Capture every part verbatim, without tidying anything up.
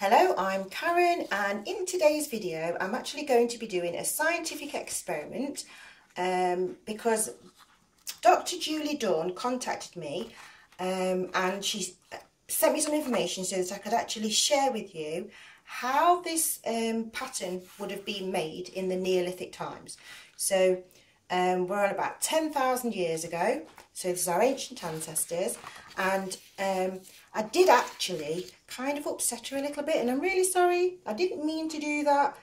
Hello, I'm Karen, and in today's video I'm actually going to be doing a scientific experiment um, because Doctor Julie Dunn contacted me um, and she sent me some information so that I could actually share with you how this um, pattern would have been made in the Neolithic times. So um, we're on about ten thousand years ago, so this is our ancient ancestors, and um, I did actually kind of upset her a little bit, and I'm really sorry. I didn't mean to do that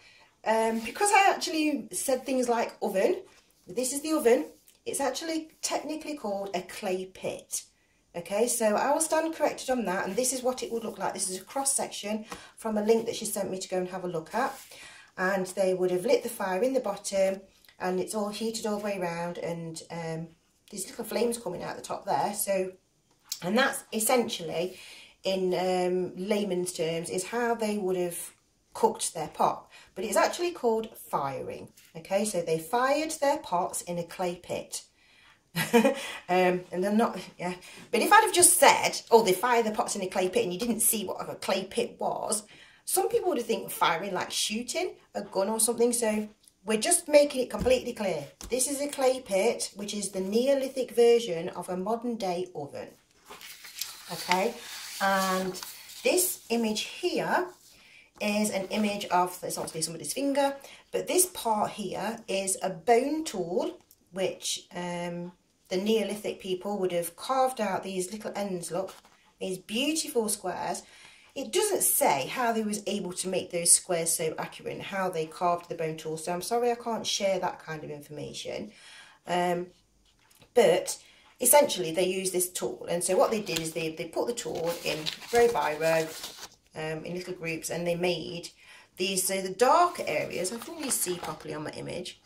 um, because I actually said things like oven. This is the oven. It's actually technically called a clay pit. Okay, so I will stand corrected on that, and this is what it would look like. This is a cross-section from a link that she sent me to go and have a look at, and they would have lit the fire in the bottom, and it's all heated all the way around, and um, these little flames coming out the top there. So, and that's essentially, in um, layman's terms, is how they would have cooked their pot. But it's actually called firing. Okay, so they fired their pots in a clay pit. um, and they're not, yeah. But if I'd have just said, oh, they fire the pots in a clay pit, and you didn't see what a clay pit was, some people would think firing like shooting a gun or something. So we're just making it completely clear. This is a clay pit, which is the Neolithic version of a modern day oven. Okay, and this image here is an image of, it's obviously somebody's finger, but this part here is a bone tool, which um, the Neolithic people would have carved out these little ends, look, these beautiful squares. It doesn't say how they was able to make those squares so accurate and how they carved the bone tool, so I'm sorry I can't share that kind of information. Um, but essentially they used this tool, and so what they did is they, they put the tool in row by row, um, in little groups, and they made these, so the dark areas, I can really see properly on my image,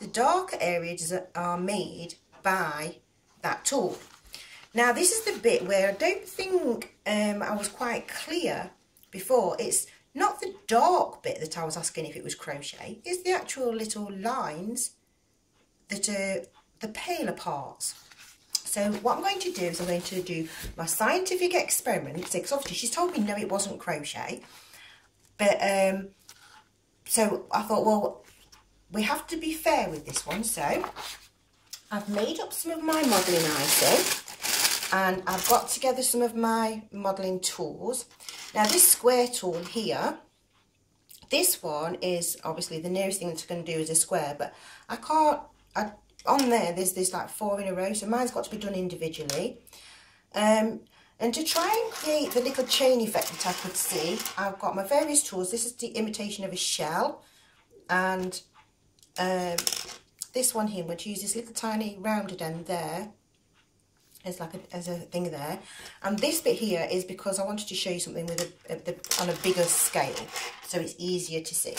the dark areas are made by that tool. Now this is the bit where I don't think um, I was quite clear before. It's not the dark bit that I was asking if it was crochet, it's the actual little lines that are the paler parts. So what I'm going to do is I'm going to do my scientific experiment, because obviously she's told me no, it wasn't crochet, but um, so I thought, well, we have to be fair with this one, so I've made up some of my modelling I S O, and I've got together some of my modelling tools. Now this square tool here, this one is obviously the nearest thing that's going to do is a square, but I can't, I, on there there's this like four in a row, so mine's got to be done individually. Um, and to try and create the little chain effect that I could see, I've got my various tools. This is the imitation of a shell, and Um, this one here, would use this little tiny rounded end there as like a, as a thing there, and this bit here is because I wanted to show you something with a, a, the, on a bigger scale, so it's easier to see.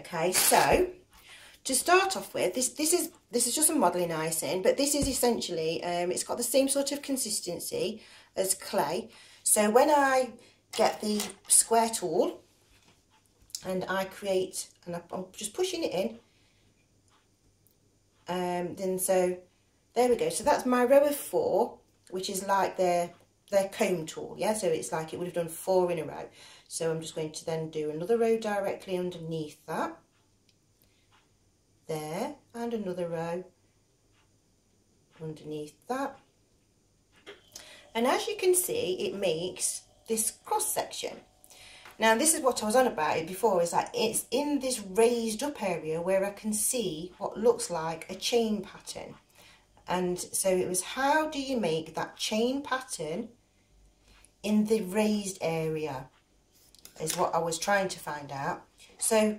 Okay, so to start off with, this this is this is just a modelling icing, but this is essentially um, it's got the same sort of consistency as clay. So when I get the square tool, and I create, and I'm just pushing it in, um, then so, there we go, so that's my row of four, which is like their, their comb tool, yeah, so it's like it would have done four in a row, so I'm just going to then do another row directly underneath that, there, and another row underneath that, and as you can see, it makes this cross section. Now this is what I was on about before, is like it's in this raised up area where I can see what looks like a chain pattern. And so it was, how do you make that chain pattern in the raised area is what I was trying to find out. So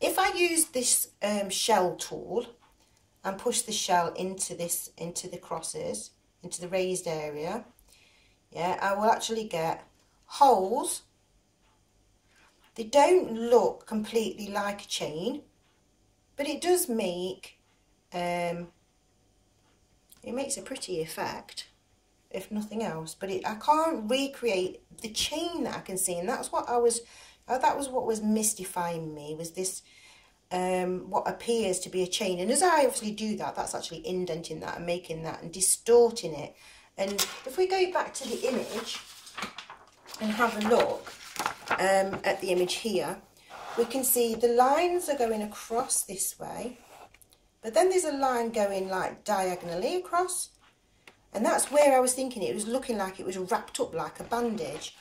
if I use this um, shell tool and push the shell into this, into the crosses, into the raised area, yeah, I will actually get holes. They don't look completely like a chain, but it does make, um, it makes a pretty effect, if nothing else. But it, I can't recreate the chain that I can see, and that's what I was, uh, that was what was mystifying me, was this, um, what appears to be a chain. And as I obviously do that, that's actually indenting that and making that and distorting it. And if we go back to the image, and have a look um, at the image here, we can see the lines are going across this way, but then there's a line going like diagonally across, and that's where I was thinking it was looking like it was wrapped up like a bandage.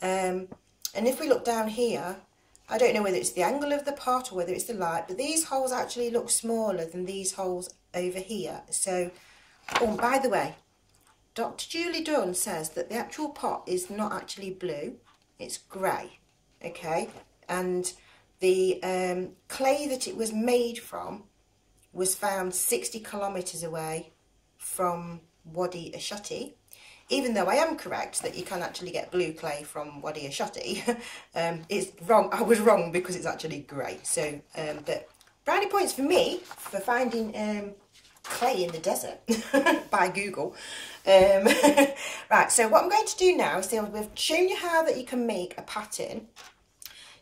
Um, and if we look down here, I don't know whether it's the angle of the pot or whether it's the light, but these holes actually look smaller than these holes over here. So, oh, by the way, Doctor Julie Dunn says that the actual pot is not actually blue, it's grey, okay? And the um, clay that it was made from was found sixty kilometres away from Wadi Ashutti, even though I am correct that you can actually get blue clay from Wadi Ashutti. um, it's wrong, I was wrong because it's actually grey. So, um, but brownie points for me for finding um, clay in the desert by Google. Um, right, so what I'm going to do now is so we've shown you how that you can make a pattern.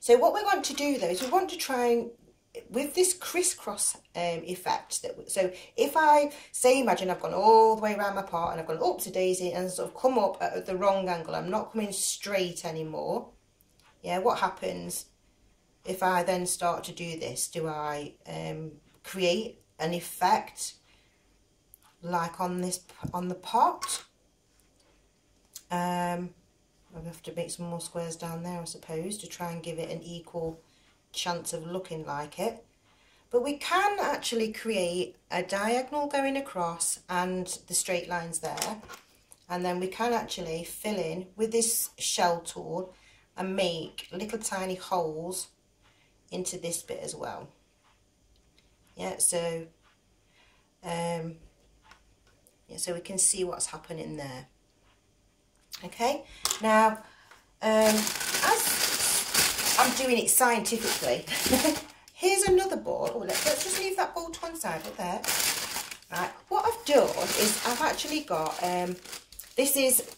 So what we want to do though is we want to try and with this crisscross um, effect, that so if I say imagine I've gone all the way around my pot and I've gone up to daisy and sort of come up at the wrong angle, I'm not coming straight anymore. Yeah, what happens if I then start to do this? Do I um, create an effect like on this on the pot? Um, I'll have to make some more squares down there, I suppose, to try and give it an equal chance of looking like it. But we can actually create a diagonal going across and the straight lines there, and then we can actually fill in with this shell tool and make little tiny holes into this bit as well. Yeah, so um, yeah, so we can see what's happening there. Okay, now um, as I'm doing it scientifically. Here's another ball. Oh, let's, let's just leave that ball to one side right there. Right. What I've done is I've actually got, um, this is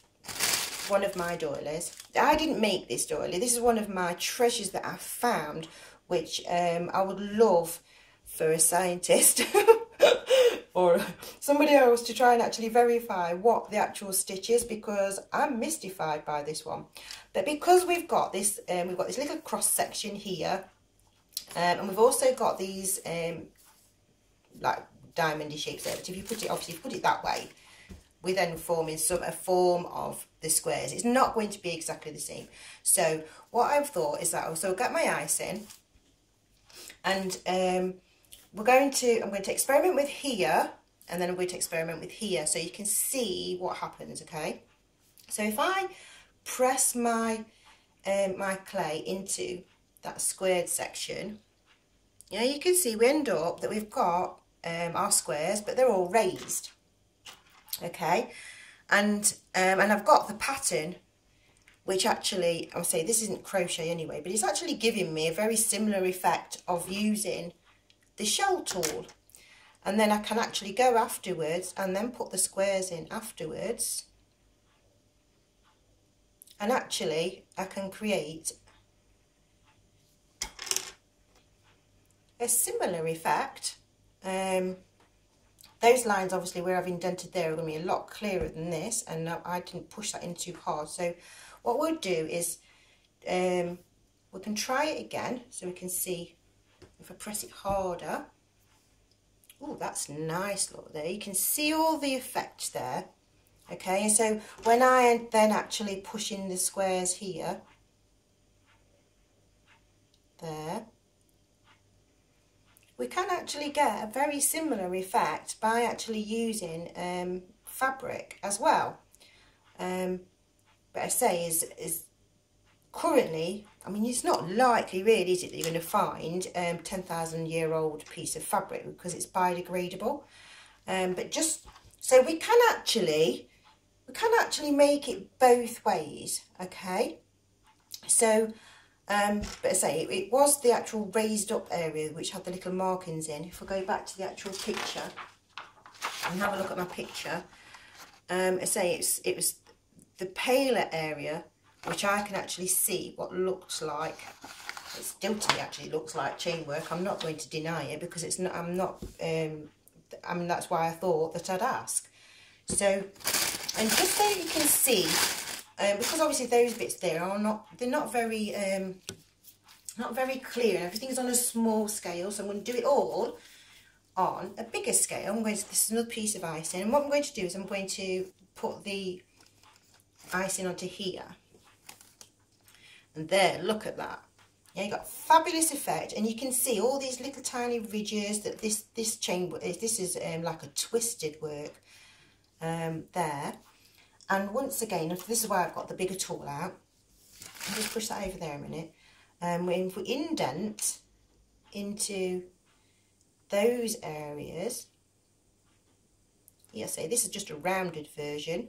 one of my doilies. I didn't make this doily. This is one of my treasures that I found, which um, I would love for a scientist or somebody else to try and actually verify what the actual stitch is, because I'm mystified by this one. But because we've got this, um, we've got this little cross section here, um, and we've also got these um, like diamondy shapes there. But if you put it, obviously, if you put it that way, we're then forming some a form of the squares. It's not going to be exactly the same. So what I've thought is that I'll so get my icing, and um, we're going to. I'm going to experiment with here, and then I'm going to experiment with here, so you can see what happens. Okay. So if I press my um, my clay into that squared section, yeah, you can see we end up that we've got um, our squares, but they're all raised. Okay, and um, and I've got the pattern, which actually I'll say this isn't crochet anyway, but it's actually giving me a very similar effect of using the shell tool, and then I can actually go afterwards and then put the squares in afterwards. And actually, I can create a similar effect. Um, those lines, obviously, where I've indented there are going to be a lot clearer than this. And now I didn't push that in too hard. So what we'll do is um, we can try it again. So we can see if I press it harder. Oh, that's nice, look there. You can see all the effect there. Okay, and so when I then actually push in the squares here, there, we can actually get a very similar effect by actually using um, fabric as well. Um, but I say is, is currently, I mean, it's not likely really, is it, that you're going to find a um, ten thousand year old piece of fabric, because it's biodegradable. Um, but just, so we can actually, we can actually make it both ways, okay? So, um, but I say, it, it was the actual raised up area which had the little markings in. If I go back to the actual picture and have a look at my picture, um, I say it's, it was the paler area which I can actually see what looks like. It still to me actually looks like chain work. I'm not going to deny it, because it's not, I'm not, um, I mean, that's why I thought that I'd ask. So, and just so you can see um, because obviously those bits there are not, they're not very, um, not very clear, and everything's on a small scale, so I'm going to do it all on a bigger scale. I'm going to, this is another piece of icing, and what I'm going to do is I'm going to put the icing onto here, and there, look at that. Yeah, you got fabulous effect, and you can see all these little tiny ridges that this this chain is. This is um, like a twisted work um, there. And once again, this is why I've got the bigger tool out. I'll just push that over there a minute. Um, and if we indent into those areas, yeah, say this is just a rounded version.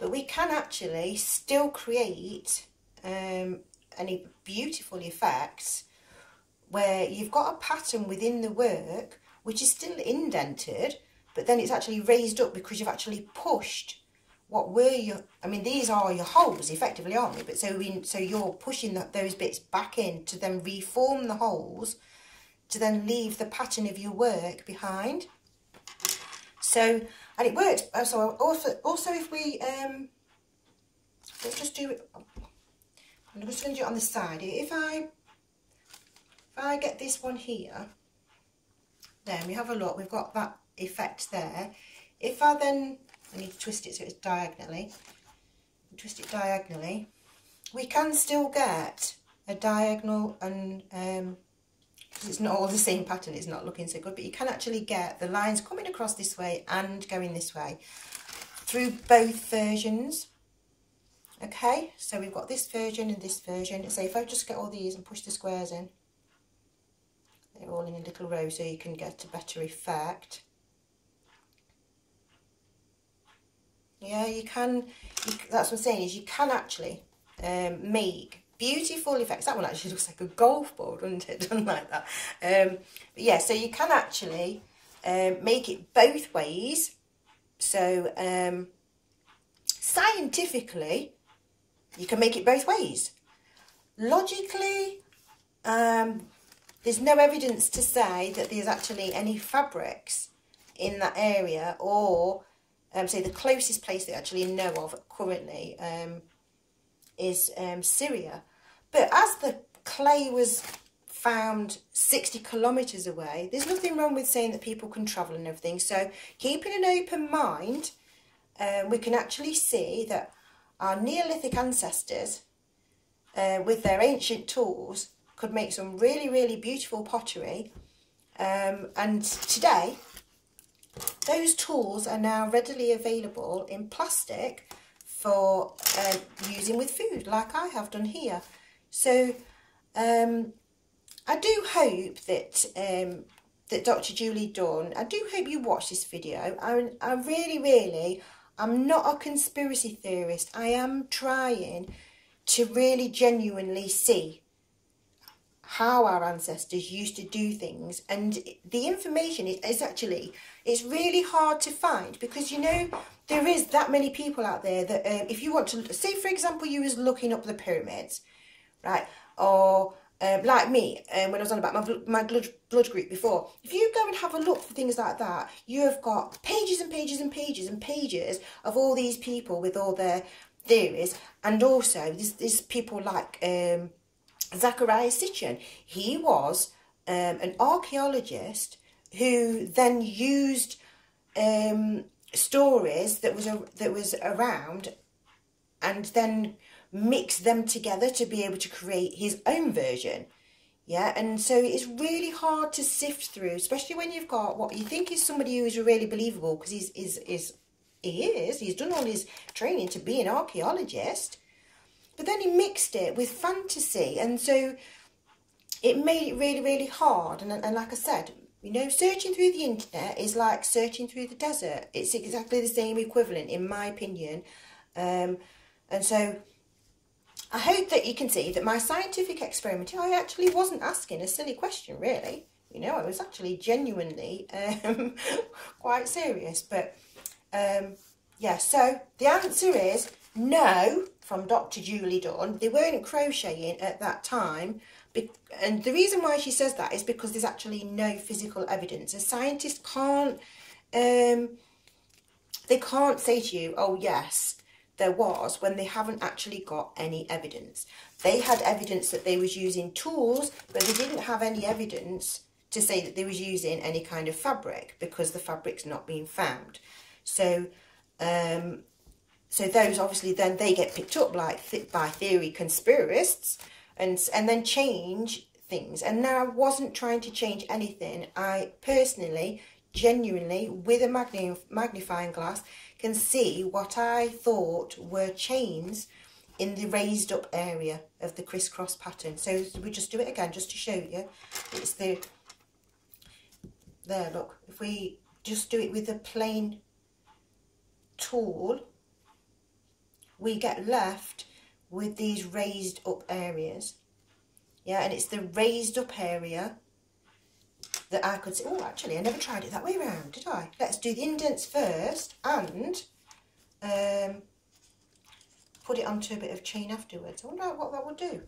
But we can actually still create um, any beautiful effects where you've got a pattern within the work which is still indented, but then it's actually raised up because you've actually pushed what were your, I mean, these are your holes effectively, aren't they? But so we, so you're pushing the, those bits back in to then reform the holes to then leave the pattern of your work behind. So, and it works. So also, also if we, um, let's just do it. I'm just going to do it on the side. If I, if I get this one here, then we have a look. We've got that effect there. If I then, I need to twist it so it's diagonally. Twist it diagonally. We can still get a diagonal, and um, it's not all the same pattern, it's not looking so good, but you can actually get the lines coming across this way and going this way through both versions. Okay, so we've got this version and this version. So if I just get all these and push the squares in, they're all in a little row, so you can get a better effect. Yeah, you can, you, that's what I'm saying, is you can actually um, make beautiful effects. That one actually looks like a golf ball, doesn't it? Done like that. Um, but yeah, so you can actually um, make it both ways. So um, scientifically, you can make it both ways. Logically, um, there's no evidence to say that there's actually any fabrics in that area, or um, say the closest place that I actually know of currently um, is um, Syria. But as the clay was found sixty kilometres away, there's nothing wrong with saying that people can travel and everything. So keeping an open mind, um, we can actually see that our Neolithic ancestors, uh, with their ancient tools, could make some really, really beautiful pottery. Um, and today, those tools are now readily available in plastic for uh, using with food, like I have done here. So um, I do hope that um, that Doctor Julie Dunn, I do hope you watch this video. I, I really, really, I'm not a conspiracy theorist. I am trying to really genuinely see how our ancestors used to do things, and the information is actually, it's really hard to find, because, you know, there is that many people out there that um, if you want to, say for example you was looking up the pyramids, right, or uh, like me, and um, when I was on about my, my blood, blood group before, if you go and have a look for things like that, you have got pages and pages and pages and pages of all these people with all their theories. And also there's, there's people like um Zachariah Sitchin. He was um, an archaeologist who then used um, stories that was a, that was around, and then mixed them together to be able to create his own version. Yeah, and so it's really hard to sift through, especially when you've got what you think is somebody who is really believable, because he's is is he is he's done all his training to be an archaeologist. But then he mixed it with fantasy, and so it made it really, really hard. And, and like I said, you know, searching through the internet is like searching through the desert. It's exactly the same equivalent, in my opinion. Um, and so I hope that you can see that my scientific experiment, I actually wasn't asking a silly question, really. You know, I was actually genuinely um, quite serious. But, um, yeah, so the answer is no, from Doctor Julie Dunn. They weren't crocheting at that time, and the reason why she says that is because there's actually no physical evidence. A scientist can't um, They can't say to you, oh yes, there was, when they haven't actually got any evidence. They had evidence that they was using tools, but they didn't have any evidence to say that they was using any kind of fabric, because the fabric's not being found. So, um, so those obviously then they get picked up like th by theory conspiracists, and and then change things. And now I wasn't trying to change anything. I personally, genuinely, with a magnif magnifying glass, can see what I thought were chains in the raised up area of the crisscross pattern. So we just do it again, just to show you. It's the there. Look, if we just do it with a plain tool, we get left with these raised up areas. Yeah, and it's the raised up area that I could see. Oh, actually, I never tried it that way around, did I? Let's do the indents first and um, put it onto a bit of chain afterwards. I wonder what that will do.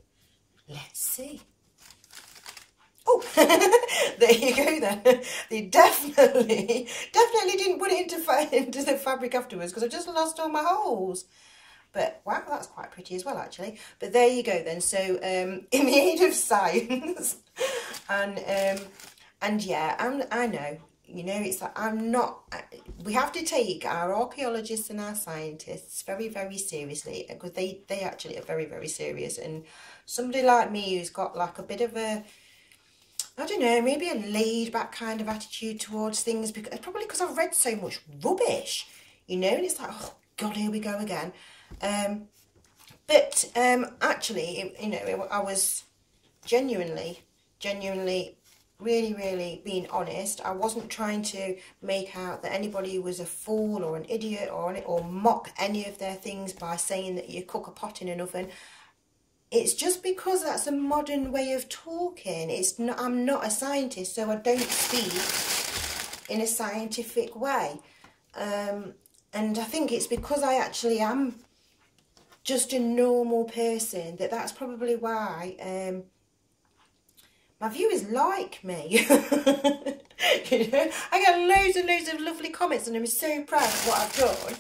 Let's see. Oh, there you go then. They definitely, definitely didn't put it into, into the fabric afterwards, because I've just lost all my holes. But wow, that's quite pretty as well, actually. But there you go then. So um, in the aid of science, and um, and yeah, I'm, I know, you know, it's like I'm not, I, we have to take our archaeologists and our scientists very, very seriously, because they, they actually are very, very serious. And somebody like me who's got like a bit of a, I don't know, maybe a laid back kind of attitude towards things, because probably because I've read so much rubbish, you know, and it's like, oh God, here we go again. Um, but um, actually, you know, I was genuinely, genuinely, really, really being honest. I wasn't trying to make out that anybody was a fool or an idiot or or mock any of their things by saying that you cook a pot in an oven. It's just because that's a modern way of talking. It's not, I'm not a scientist, so I don't speak in a scientific way. Um, and I think it's because I actually am just a normal person that that's probably why um, my viewers like me. You know, I get loads and loads of lovely comments, and I'm so proud of what I've done.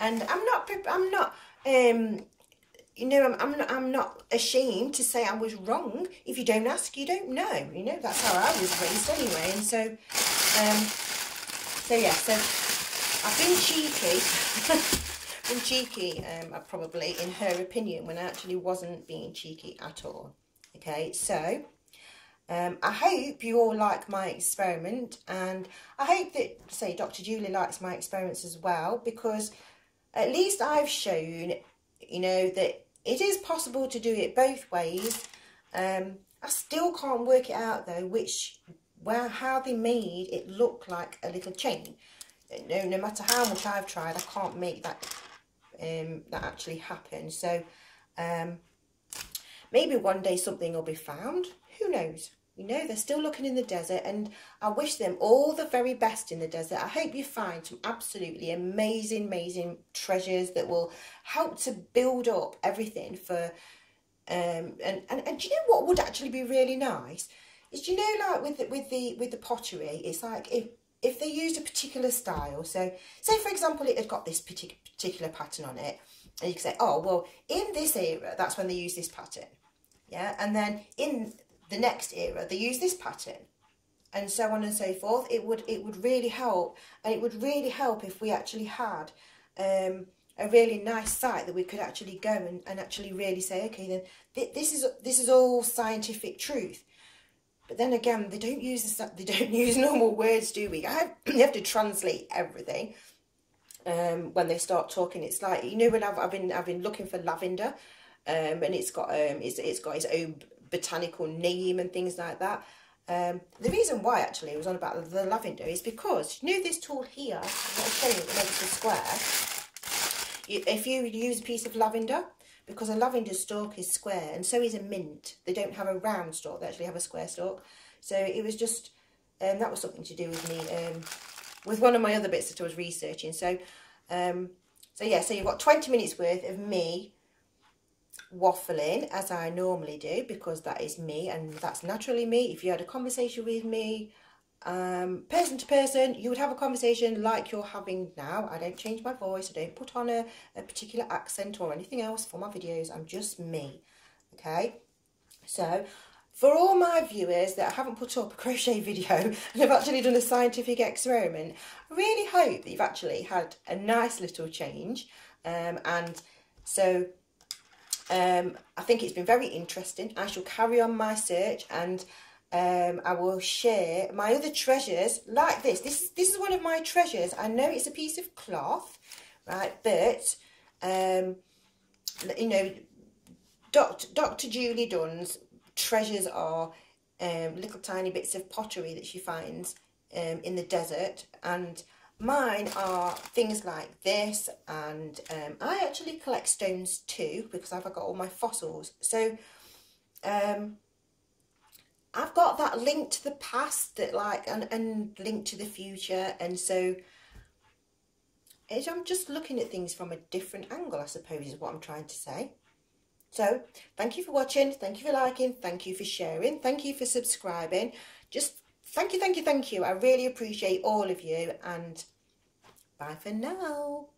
And I'm not, I'm not, um, you know, I'm, I'm not, I'm not ashamed to say I was wrong. If you don't ask, you don't know. You know, that's how I was raised anyway. And so, um, so yeah, so I've been cheeky. Been cheeky, um, probably, in her opinion, when I actually wasn't being cheeky at all. Okay, so um, I hope you all like my experiment, and I hope that, say, Doctor Julie likes my experiments as well, because at least I've shown, you know, that it is possible to do it both ways. Um, I still can't work it out though, which, well, how they made it look like a little chain. No, no matter how much I've tried, I can't make that. Um, that actually happened. So um, maybe one day something will be found, who knows, you know, they're still looking in the desert, and I wish them all the very best in the desert. I hope you find some absolutely amazing, amazing treasures that will help to build up everything for um, and, and, and do you know what would actually be really nice is, you know, like with the, with the with the pottery, it's like if If they used a particular style, so say for example it had got this particular pattern on it, and you could say, oh well, in this era that's when they use this pattern, yeah, and then in the next era they use this pattern, and so on and so forth. It would it would really help, and it would really help if we actually had um, a really nice site that we could actually go and, and actually really say, okay, then th this is this is all scientific truth. But then again, they don't use the, they don't use normal words, do we? I have, they have to translate everything um, when they start talking. It's like, you know, when I've, I've been I've been looking for lavender, um, and it's got um it's it's got its own botanical name and things like that. Um, the reason why actually I was on about the lavender is because, you know, this tool here, I'm showing it, makes a square. You, if you use a piece of lavender, because a lavender stalk is square, and so is a mint. They don't have a round stalk, they actually have a square stalk. So it was just, um, that was something to do with me, um, with one of my other bits that I was researching. So, um, so yeah, so you've got twenty minutes worth of me waffling, as I normally do, because that is me, and that's naturally me. If you had a conversation with me, Um, person to person, you would have a conversation like you're having now. I don't change my voice, I don't put on a, a particular accent or anything else for my videos. I'm just me, okay? So, for all my viewers that I haven't put up a crochet video and have actually done a scientific experiment, I really hope that you've actually had a nice little change. Um, and so, um, I think it's been very interesting. I shall carry on my search, and Um, I will share my other treasures like this. This, this is one of my treasures. I know it's a piece of cloth, right? But, um, you know, Doctor Doctor Julie Dunn's treasures are um, little tiny bits of pottery that she finds um, in the desert. And mine are things like this. And um, I actually collect stones too, because I've got all my fossils. So, um... I've got that link to the past that like and, and link to the future, and so I'm just looking at things from a different angle, I suppose, is what I'm trying to say. So thank you for watching, thank you for liking, thank you for sharing, thank you for subscribing. Just thank you, thank you, thank you. I really appreciate all of you, and bye for now.